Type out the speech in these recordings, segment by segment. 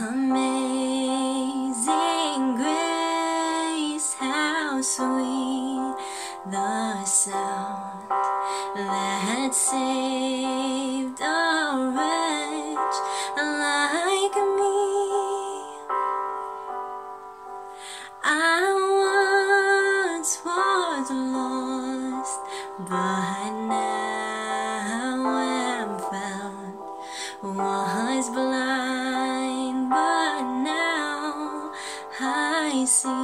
Amazing grace, how sweet the sound that saved a wretch like me. I once was lost, but now am found, was blind, but now I see.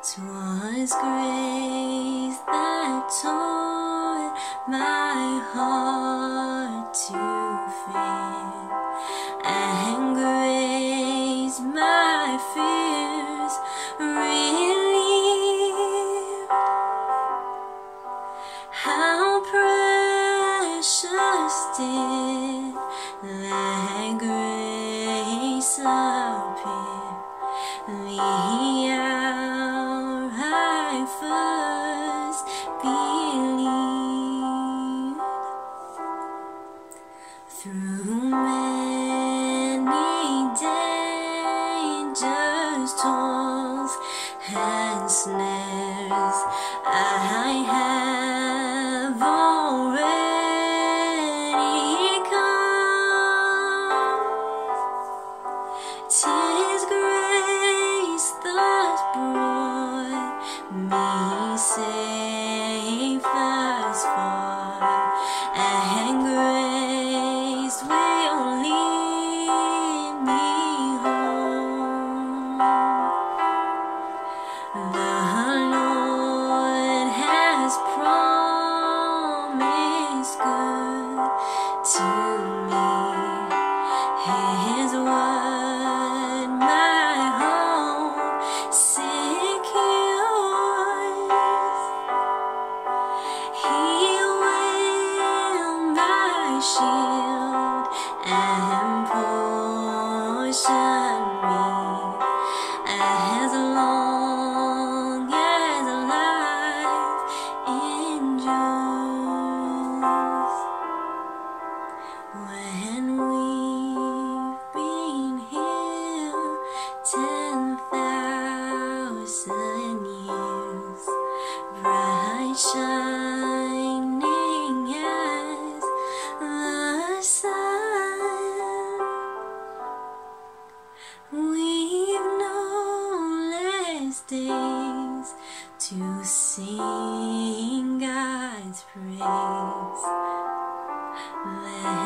'Twas grace that taught my heart to fear, and grace my fears relieved. How precious did that grace appear, the hour I first believed. Through many dangers, toils, and snares, I have already come. 'Tis grace thus brought me safe thus far, and grace will lead me home. The Lord has promised good to me. Shield and portion me as long as life endures. When we've been here 10,000 years, bright shining as sun, we've no less days to sing God's praise.